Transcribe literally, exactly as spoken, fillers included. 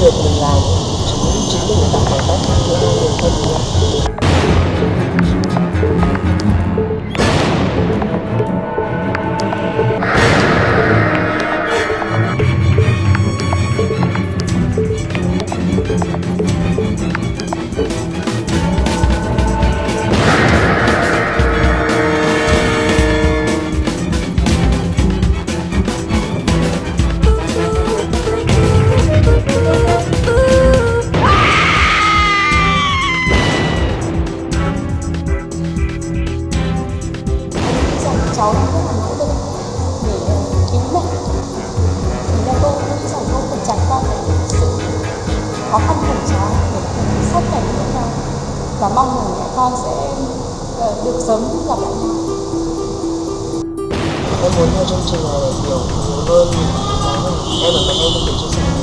việc mình làm chính mình tạo cảm giác cho người thân mình làm. Cháu đã rất là nỗ lực để cứu mẹ. Thì theo tôi nghĩ rằng tôi phải trải qua những sự khó khăn của cháu để cứu sát cánh với con, và mong rằng mẹ con sẽ được sớm gặp lại nhau. Em muốn theo chương trình này để hiểu nhiều hơn. Em và mẹ em có thể chia sẻ.